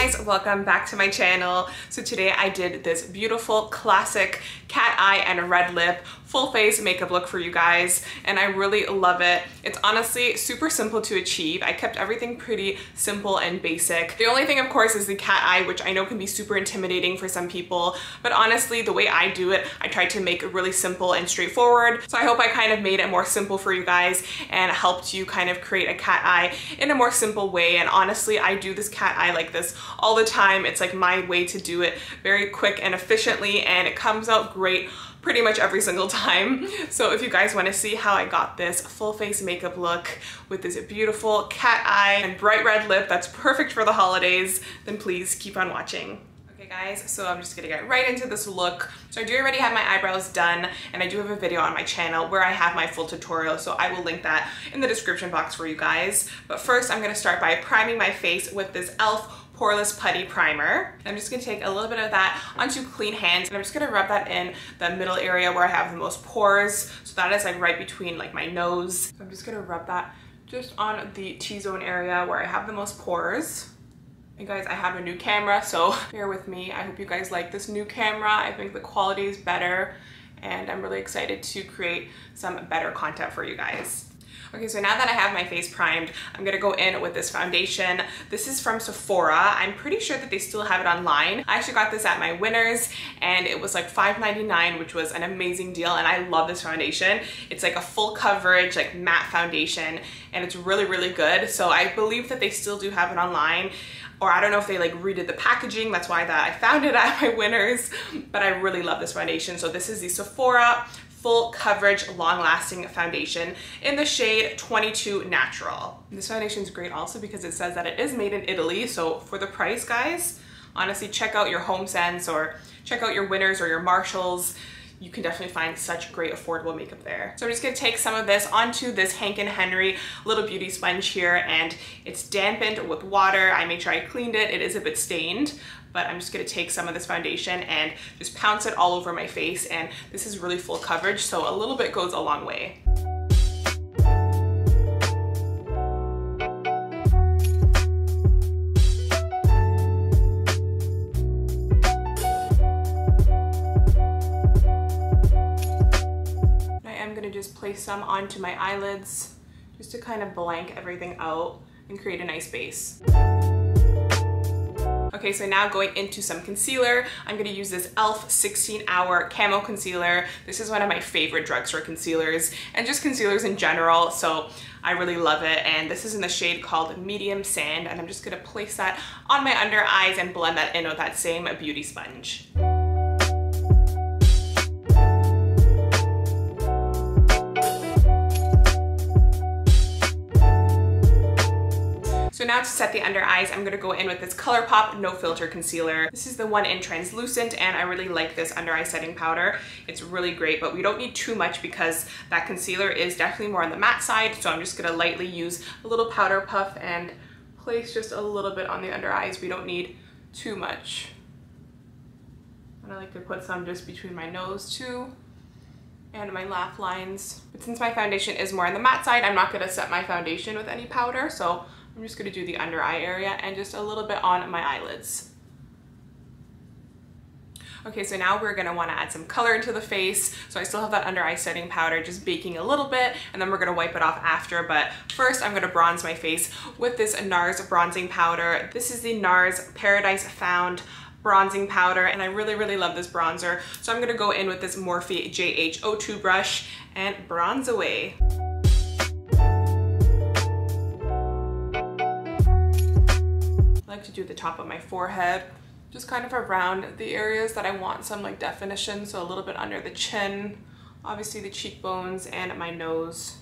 guys, welcome back to my channel. So today I did this beautiful classic cat eye and red lip full face makeup look for you guys, and I really love it. It's honestly super simple to achieve. I kept everything pretty simple and basic. The only thing, of course, is the cat eye, which I know can be super intimidating for some people, but honestly, the way I do it, I tried to make it really simple and straightforward. So I hope I kind of made it more simple for you guys and helped you kind of create a cat eye in a more simple way. And honestly, I do this cat eye like this all the time. It's like my way to do it very quick and efficiently, and it comes out great pretty much every single time. So if you guys want to see how I got this full face makeup look with this beautiful cat eye and bright red lip that's perfect for the holidays, then please keep on watching. Okay guys, so I'm just gonna get right into this look. So I do already have my eyebrows done, and I do have a video on my channel where I have my full tutorial, so I will link that in the description box for you guys. But first I'm gonna start by priming my face with this e.l.f. Poreless Putty Primer. I'm just gonna take a little bit of that onto clean hands, and I'm just gonna rub that in the middle area where I have the most pores. So that is like right between like my nose. So I'm just gonna rub that just on the T-zone area where I have the most pores. And guys, I have a new camera, so bear with me. I hope you guys like this new camera. I think the quality is better, and I'm really excited to create some better content for you guys. Okay, so now that I have my face primed, I'm gonna go in with this foundation. This is from Sephora. I'm pretty sure that they still have it online. I actually got this at my Winners, and it was like $5.99, which was an amazing deal, and I love this foundation. It's like a full coverage, like matte foundation, and it's really, really good. So I believe that they still do have it online, or I don't know if they like redid the packaging. That's why that I found it at my Winners, but I really love this foundation. So this is the Sephora Full Coverage Long-Lasting Foundation in the shade 22 Natural. This foundation is great also because it says that it is made in Italy. So for the price, guys, honestly, check out your HomeSense or check out your Winners or your Marshalls. You can definitely find such great affordable makeup there. So I'm just gonna take some of this onto this Hank and Henry Little Beauty Sponge here, and it's dampened with water. I made sure I cleaned it. It is a bit stained, but I'm just gonna take some of this foundation and just pounce it all over my face. And this is really full coverage, so a little bit goes a long way. Place some onto my eyelids just to kind of blank everything out and create a nice base. Okay, so now going into some concealer, I'm gonna use this e.l.f. 16 Hour Camo Concealer. This is one of my favorite drugstore concealers and just concealers in general, so I really love it. And this is in the shade called Medium Sand, and I'm just gonna place that on my under eyes and blend that in with that same beauty sponge. So now to set the under eyes, I'm gonna go in with this ColourPop No Filter Concealer. This is the one in translucent, and I really like this under eye setting powder. It's really great, but we don't need too much because that concealer is definitely more on the matte side. So I'm just gonna lightly use a little powder puff and place just a little bit on the under eyes. We don't need too much. And I like to put some just between my nose too and my laugh lines. But since my foundation is more on the matte side, I'm not gonna set my foundation with any powder. So I'm just gonna do the under eye area and just a little bit on my eyelids. Okay, so now we're gonna wanna add some color into the face. So I still have that under eye setting powder just baking a little bit, and then we're gonna wipe it off after. But first I'm gonna bronze my face with this NARS bronzing powder. This is the NARS Paradise Found bronzing powder, and I really, really love this bronzer. So I'm gonna go in with this Morphe JH02 brush and bronze away. I like to do the top of my forehead, just kind of around the areas that I want some like definition, so a little bit under the chin, obviously the cheekbones, and my nose.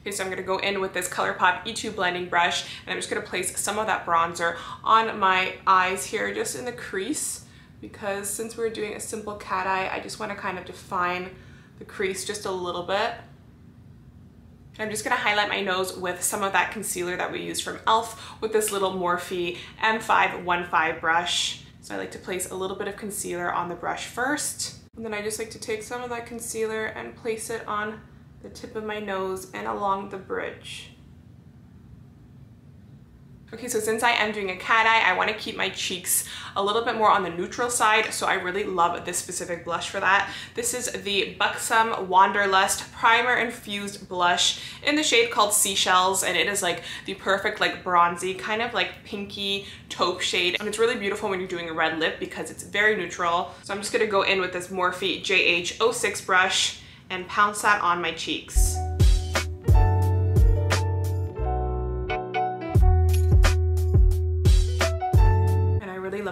Okay, so I'm gonna go in with this ColourPop E2 blending brush, and I'm just gonna place some of that bronzer on my eyes here, just in the crease, because since we're doing a simple cat eye, I just wanna kind of define the crease just a little bit. I'm just gonna highlight my nose with some of that concealer that we used from e.l.f. with this little Morphe M515 brush. So I like to place a little bit of concealer on the brush first. And then I just like to take some of that concealer and place it on the tip of my nose and along the bridge. Okay, so since I am doing a cat eye, I want to keep my cheeks a little bit more on the neutral side, so I really love this specific blush for that. This is the Buxom Wanderlust Primer Infused Blush in the shade called Seashells, and it is like the perfect like bronzy, kind of like pinky taupe shade. And it's really beautiful when you're doing a red lip because it's very neutral. So I'm just going to go in with this Morphe JH06 brush and pounce that on my cheeks.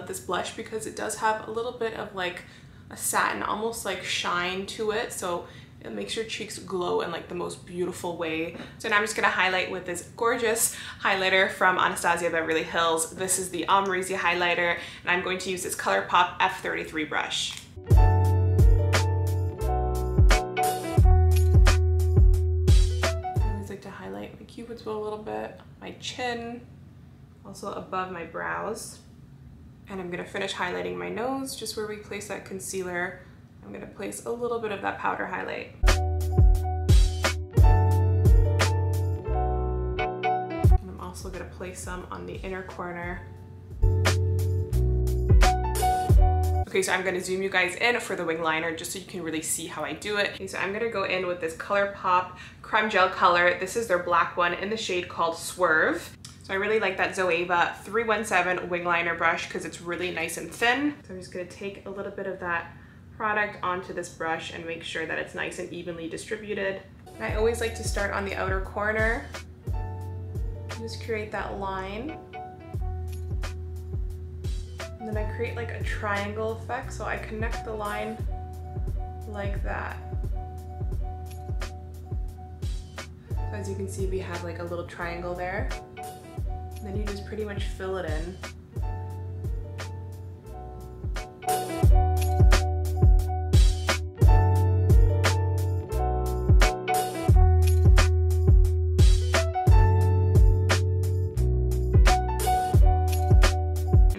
This blush because it does have a little bit of like a satin almost like shine to it, so it makes your cheeks glow in like the most beautiful way. So now I'm just going to highlight with this gorgeous highlighter from Anastasia Beverly Hills. This is the Amrezy highlighter, and I'm going to use this ColourPop F33 brush. I always like to highlight my cupid's bow a little bit, my chin, also above my brows. And I'm going to finish highlighting my nose, just where we place that concealer. I'm going to place a little bit of that powder highlight. And I'm also going to place some on the inner corner. Okay, so I'm going to zoom you guys in for the wing liner just so you can really see how I do it. Okay, so I'm going to go in with this ColourPop Creme Gel Color. This is their black one in the shade called Swerve. So I really like that Zoeva 317 wing liner brush because it's really nice and thin. So I'm just going to take a little bit of that product onto this brush and make sure that it's nice and evenly distributed. And I always like to start on the outer corner. Just create that line. And then I create like a triangle effect, so I connect the line like that. So as you can see, we have like a little triangle there. Then you just pretty much fill it in. And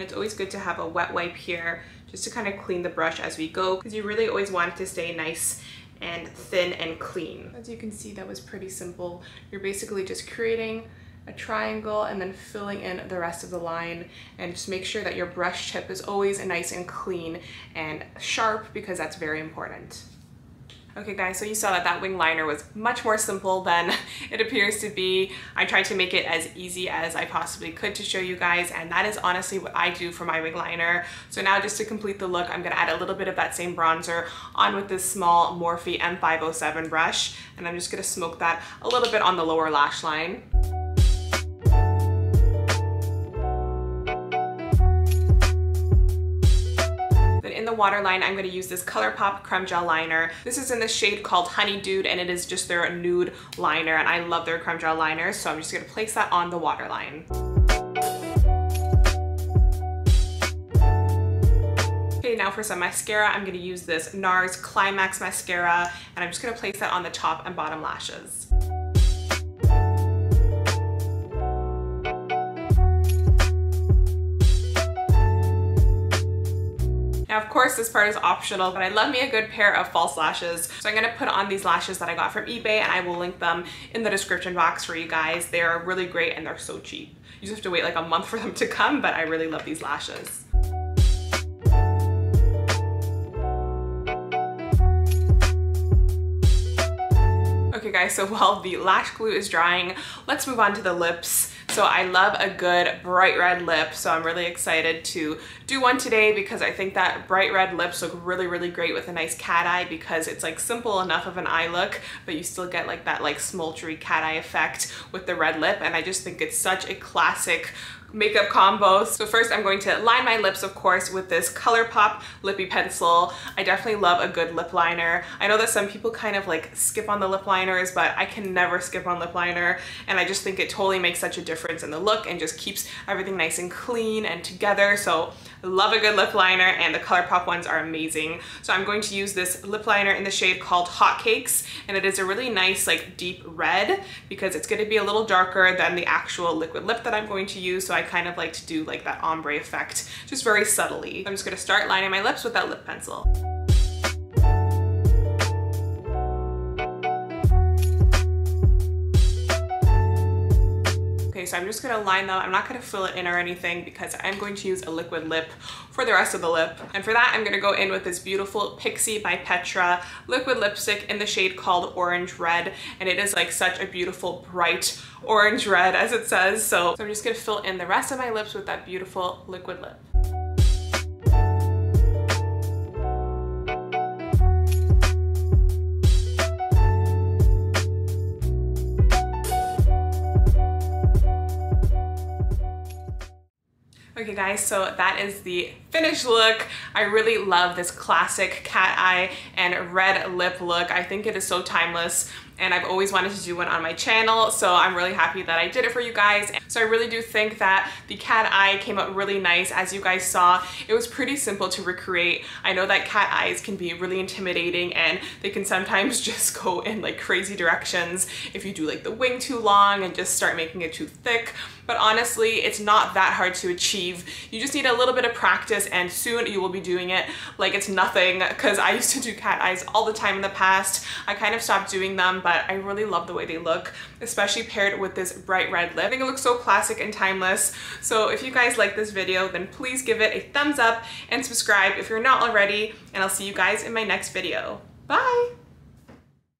it's always good to have a wet wipe here just to kind of clean the brush as we go, because you really always want it to stay nice and thin and clean. As you can see, that was pretty simple. You're basically just creating a triangle and then filling in the rest of the line, and just make sure that your brush tip is always nice and clean and sharp because that's very important. Okay guys, so you saw that that wing liner was much more simple than it appears to be. I tried to make it as easy as I possibly could to show you guys, and that is honestly what I do for my wing liner. So now just to complete the look, I'm going to add a little bit of that same bronzer on with this small Morphe M507 brush, and I'm just going to smoke that a little bit on the lower lash line. The waterline, I'm going to use this ColourPop Creme Gel Liner. This is in the shade called Honeydude, and it is just their nude liner, and I love their creme gel liners, so I'm just going to place that on the waterline. Okay, now for some mascara, I'm going to use this NARS Climax mascara, and I'm just going to place that on the top and bottom lashes. Now, of course, this part is optional, but I love me a good pair of false lashes. So I'm going to put on these lashes that I got from eBay, and I will link them in the description box for you guys. They are really great and they're so cheap. You just have to wait like a month for them to come, but I really love these lashes. Okay guys, so while the lash glue is drying, let's move on to the lips. So I love a good bright red lip, so I'm really excited to do one today because I think that bright red lips look really, really great with a nice cat eye, because it's like simple enough of an eye look, but you still get like that like smoldery cat eye effect with the red lip, and I just think it's such a classic makeup combo. So first I'm going to line my lips, of course, with this ColourPop lippy pencil. I definitely love a good lip liner. I know that some people kind of like skip on the lip liners, but I can never skip on lip liner, and I just think it totally makes such a difference in the look and just keeps everything nice and clean and together. So I love a good lip liner, and the ColourPop ones are amazing. So I'm going to use this lip liner in the shade called Hot Cakes, and it is a really nice like deep red because it's going to be a little darker than the actual liquid lip that I'm going to use, so I kind of like to do like that ombre effect, just very subtly. I'm just going to start lining my lips with that lip pencil. Okay, so I'm just gonna line them. I'm not gonna fill it in or anything because I'm going to use a liquid lip for the rest of the lip. And for that, I'm gonna go in with this beautiful Pixi by Petra liquid lipstick in the shade called Orange Red. And it is like such a beautiful bright orange red, as it says. So I'm just gonna fill in the rest of my lips with that beautiful liquid lip. Okay guys, so that is the finished look. I really love this classic cat eye and red lip look. I think it is so timeless and I've always wanted to do one on my channel, so I'm really happy that I did it for you guys. So I really do think that the cat eye came out really nice. As you guys saw, it was pretty simple to recreate. I know that cat eyes can be really intimidating and they can sometimes just go in like crazy directions if you do like the wing too long and just start making it too thick. But honestly, it's not that hard to achieve. You just need a little bit of practice and soon you will be doing it like it's nothing, because I used to do cat eyes all the time in the past. I kind of stopped doing them, but I really love the way they look, especially paired with this bright red lip. I think it looks so classic and timeless. So if you guys like this video, then please give it a thumbs up and subscribe if you're not already, and I'll see you guys in my next video. Bye!